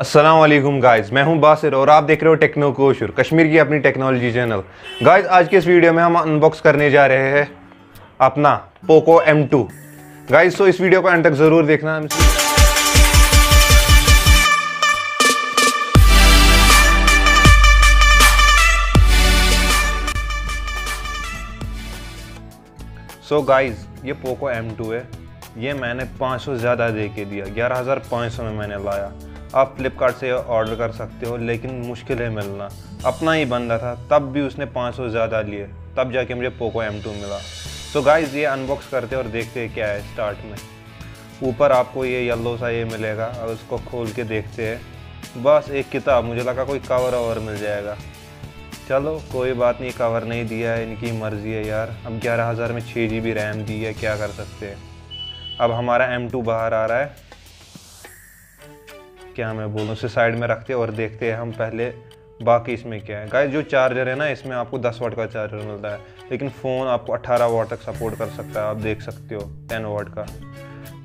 अस्सलाम वालेकुम गाइस, मैं हूं बासिर और आप देख रहे हो टेक्नो कोशर, कश्मीर की अपनी टेक्नोलॉजी चैनल। गाइस, आज के इस वीडियो में हम अनबॉक्स करने जा रहे हैं अपना पोको M2। गाइस, तो इस वीडियो को अंत तक ज़रूर देखना। सो गाइस, ये पोको M2 है। ये मैंने 500 ज़्यादा दे के दिया, 11,500 में मैंने लाया। आप फ्लिपकार्ट से ऑर्डर कर सकते हो, लेकिन मुश्किल है मिलना। अपना ही बंदा था, तब भी उसने 500 ज़्यादा लिए, तब जाके मुझे पोको M2 मिला। तो गाइस, ये अनबॉक्स करते हैं और देखते हैं क्या है। स्टार्ट में ऊपर आपको ये येलो सा ये मिलेगा और उसको खोल के देखते हैं। बस एक किताब, मुझे लगा कोई कवर और मिल जाएगा। चलो कोई बात नहीं, कवर नहीं दिया है, इनकी मर्ज़ी है यार। अब 11,000 में 6 GB रैम दी है, क्या कर सकते हैं। अब हमारा M2 बाहर आ रहा है, क्या मैं बोलूँ, उसे साइड में रखते हैं और देखते हैं हम पहले बाकी इसमें क्या है। गाइस, जो चार्जर है ना, इसमें आपको 10 वाट का चार्जर मिलता है, लेकिन फ़ोन आपको 18 वाट तक सपोर्ट कर सकता है। आप देख सकते हो 10 वाट का।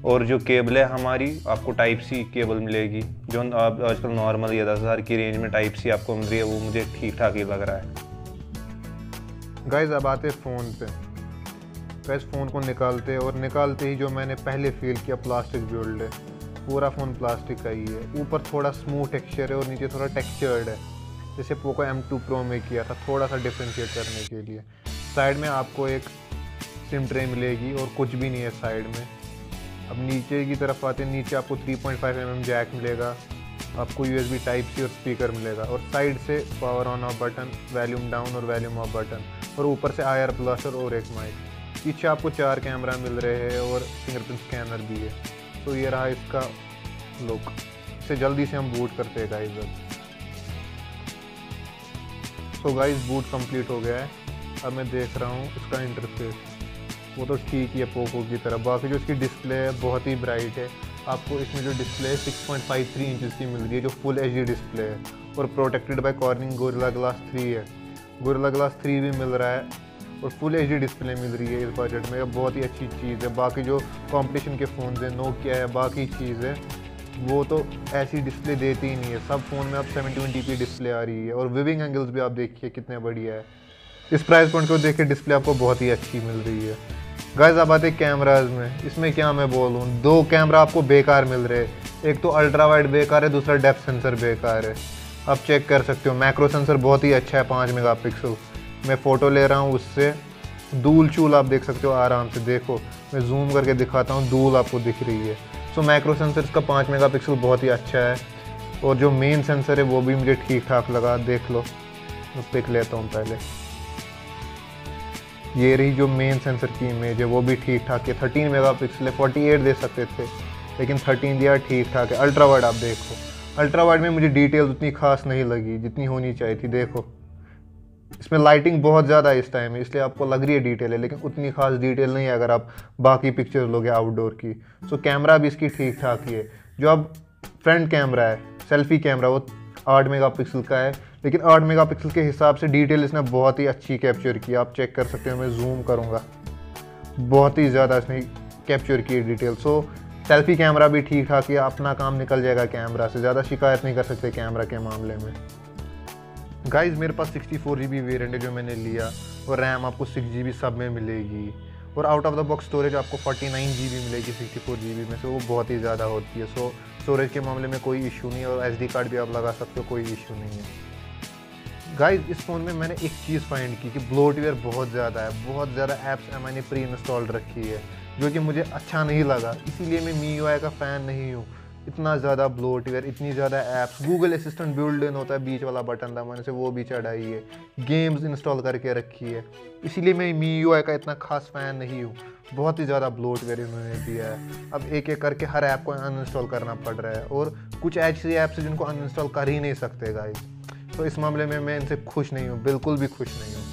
और जो केबल है हमारी, आपको टाइप C केबल मिलेगी, जो आप आजकल नॉर्मल या 10,000 की रेंज में टाइप C आपको मिल रही है, वो मुझे ठीक ठाक ही लग रहा है। गाइस, अब आते फ़ोन पे। गाइस, फ़ोन को निकालते और निकालते ही जो मैंने पहले फील किया, प्लास्टिक बिल्ड है, पूरा फ़ोन प्लास्टिक का ही है। ऊपर थोड़ा स्मूथ टेक्सचर है और नीचे थोड़ा टेक्सचर्ड है, जैसे पोको M2 Pro में किया था, थोड़ा सा डिफ्रेंशिएट करने के लिए। साइड में आपको एक सिम ट्रे मिलेगी और कुछ भी नहीं है साइड में। अब नीचे की तरफ आते हैं, नीचे आपको 3.5 mm जैक मिलेगा, आपको USB Type C और स्पीकर मिलेगा, और साइड से power on off button, volume down और वॉल्यूम ऑफ बटन, और ऊपर से IR+ और एक माइक। पीछे आपको 4 कैमरा मिल रहे हैं और फिंगरप्रिंट स्कैनर भी है। तो ये रहा इसका लुक। इसे जल्दी से हम बूट करते हैं guys. So guys, boot complete हो गया है। अब मैं देख रहा हूँ इसका इंटरफेस, वो तो ठीक ही है पोको की तरह। बाकी जो इसकी डिस्प्ले है बहुत ही ब्राइट है। आपको इसमें जो डिस्प्ले है 6.53 इंच की मिल रही है, जो फुल HD डिस्प्ले है, और protected by Corning Gorilla Glass 3 है। Gorilla Glass 3 भी मिल रहा है और फुल HD डिस्प्ले मिल रही है इस बजट में। बहुत ही अच्छी चीज़ है। बाकी जो कंपटीशन के फ़ोन हैं, नोकिया है, बाकी चीज़ है, वो तो ऐसी डिस्प्ले देती ही नहीं है। सब फ़ोन में अब 720p डिस्प्ले आ रही है, और विविंग एंगल्स भी आप देखिए कितने बढ़िया है। इस प्राइस पॉइंट को देख के डिस्प्ले आपको बहुत ही अच्छी मिल रही है। गाइस, अब आते कैमराज में। इसमें क्या मैं बोलूँ, 2 कैमरा आपको बेकार मिल रहे हैं। एक तो अल्ट्रा वाइड बेकार है, दूसरा डेप्थ सेंसर बेकार है। आप चेक कर सकते हो। मैक्रो सेंसर बहुत ही अच्छा है, 5 मेगापिक्सल। मैं फ़ोटो ले रहा हूँ, उससे धूल चूल आप देख सकते हो आराम से। देखो, मैं जूम करके दिखाता हूँ, धूल आपको दिख रही है। सो माइक्रो सेंसर इसका 5 मेगापिक्सल बहुत ही अच्छा है, और जो मेन सेंसर है वो भी मुझे ठीक ठाक लगा। देख लो, मैं पिक लेता हूँ पहले। ये रही जो मेन सेंसर की इमेज है, वो भी ठीक ठाक है। 13 मेगापिक्सल है, 48 दे सकते थे, लेकिन 13 दिया, ठीक ठाक है। अल्ट्रा वाइड आप देखो, अल्ट्रा वाइड में मुझे डिटेल उतनी खास नहीं लगी जितनी होनी चाहिए थी। देखो, इसमें लाइटिंग बहुत ज़्यादा इस टाइम है, इसलिए आपको लग रही है डिटेल है, लेकिन उतनी खास डिटेल नहीं है अगर आप बाकी पिक्चर्स लोगे आउटडोर की। सो कैमरा भी इसकी ठीक ठाक ही है। जो अब फ्रंट कैमरा है, सेल्फी कैमरा, वो 8 मेगापिक्सल का है, लेकिन 8 मेगापिक्सल के हिसाब से डिटेल इसने बहुत ही अच्छी कैप्चर की। आप चेक कर सकते हो, मैं जूम करूँगा, बहुत ही ज़्यादा इसने कैप्चर की डिटेल। सो सेल्फी कैमरा भी ठीक ठाक है, अपना काम निकल जाएगा कैमरा से, ज़्यादा शिकायत नहीं कर सकते कैमरा के मामले में। गाइस, मेरे पास 64 GB वेरियंट है जो मैंने लिया, और रैम आपको 6 GB सब में मिलेगी, और out of the box storage आपको 49 GB मिलेगी 64 GB में से, वो बहुत ही ज़्यादा होती है। सो स्टोरेज के मामले में कोई इशू नहीं है, और SD कार्ड भी आप लगा सकते हो, कोई इशू नहीं है। गाइस, इस फ़ोन में मैंने एक चीज़ फाइंड की कि ब्लोटवेयर बहुत ज़्यादा है, बहुत ज़्यादा ऐप्स मैंने प्री इंस्टॉल्ड रखी है, जो कि मुझे अच्छा नहीं लगा। इसीलिए मैं MIUI का फ़ैन नहीं हूँ। इतना ज़्यादा ब्लोटवेयर, इतनी ज़्यादा apps. Google assistant build in होता है, बीच वाला बटन था, मैंने से वो भी चढ़ाई है, गेम्स इंस्टॉल करके रखी है। इसीलिए मैं MIUI का इतना खास फ़ैन नहीं हूँ। बहुत ही ज़्यादा ब्लोटवेयर इन्होंने दिया है। अब एक एक करके हर ऐप को अनइंस्टॉल करना पड़ रहा है, और कुछ ऐसी ऐप्स हैं जिनको अनइंस्टॉल कर ही नहीं सकते गाइस। तो इस मामले में मैं इनसे खुश नहीं हूँ, बिल्कुल भी खुश नहीं हूँ।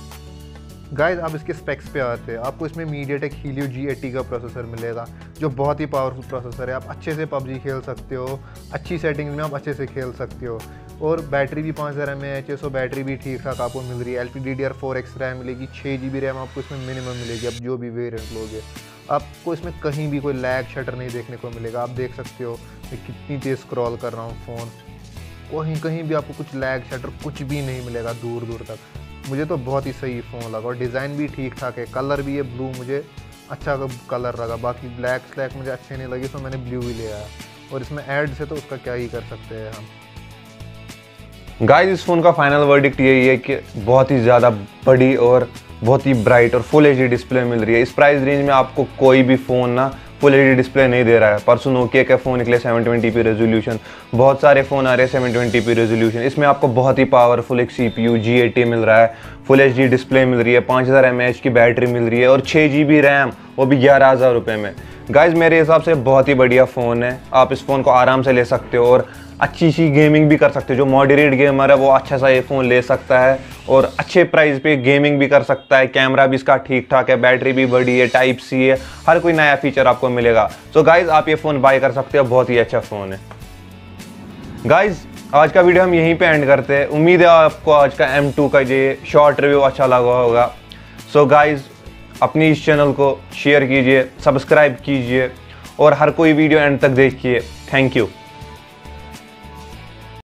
गाइस, आप इसके स्पेक्स पे आते हैं। आपको इसमें MediaTek Helio G80 का प्रोसेसर मिलेगा, जो बहुत ही पावरफुल प्रोसेसर है। आप अच्छे से PUBG खेल सकते हो, अच्छी सेटिंग्स में आप अच्छे से खेल सकते हो, और बैटरी भी 5000 mAh है, सो बैटरी भी ठीक ठाक आपको मिल रही है। LPDDR4X रैम मिलेगी, 6 GB रैम आपको इसमें मिनिमम मिलेगी। अब जो भी वेरिएंट लोगे, आपको इसमें कहीं भी कोई लैग शटर नहीं देखने को मिलेगा। आप देख सकते हो मैं कितनी तेज़ स्क्रॉल कर रहा हूँ फ़ोन, कहीं कहीं भी आपको कुछ लैग शटर कुछ भी नहीं मिलेगा दूर दूर तक। मुझे तो बहुत ही सही फ़ोन लगा और डिज़ाइन भी ठीक ठाक है, कलर भी ये ब्लू मुझे अच्छा कलर लगा, बाकी ब्लैक स्लैक मुझे अच्छे नहीं लगे तो मैंने ब्लू ही लिया। और इसमें एड्स है तो उसका क्या ही कर सकते हैं हम। गाइस इस फ़ोन का फाइनल वर्डिक्ट यही है कि बहुत ही ज़्यादा बड़ी और बहुत ही ब्राइट और फुल एचडी डिस्प्ले मिल रही है। इस प्राइस रेंज में आपको कोई भी फ़ोन ना फुल एचडी डिस्प्ले नहीं दे रहा है। परसों नोकिया का फ़ोन निकले 720p रेजोल्यूशन, बहुत सारे फ़ोन आ रहे हैं 720p रेजोल्यूशन। इसमें आपको बहुत ही पावरफुल एक CPU G80 मिल रहा है, फुल एचडी डिस्प्ले मिल रही है, 5000 mAh की बैटरी मिल रही है और 6GB रैम, वो भी 11000 रुपये में। गाइज़ मेरे हिसाब से बहुत ही बढ़िया फ़ोन है, आप इस फ़ोन को आराम से ले सकते हो और अच्छी सी गेमिंग भी कर सकते हो। जो मॉडरेट गेमर है वो अच्छा सा ये फ़ोन ले सकता है और अच्छे प्राइस पे गेमिंग भी कर सकता है। कैमरा भी इसका ठीक ठाक है, बैटरी भी बड़ी है, Type-C है, हर कोई नया फीचर आपको मिलेगा। तो गाइज़ आप ये फ़ोन बाय कर सकते हो, बहुत ही अच्छा फ़ोन है। गाइज़ आज का वीडियो हम यहीं पे एंड करते हैं। उम्मीद है आपको आज का M2 का ये शॉर्ट रिव्यू अच्छा लगा होगा। सो गाइज़ अपनी इस चैनल को शेयर कीजिए, सब्सक्राइब कीजिए और हर कोई वीडियो एंड तक देखिए। Thank you.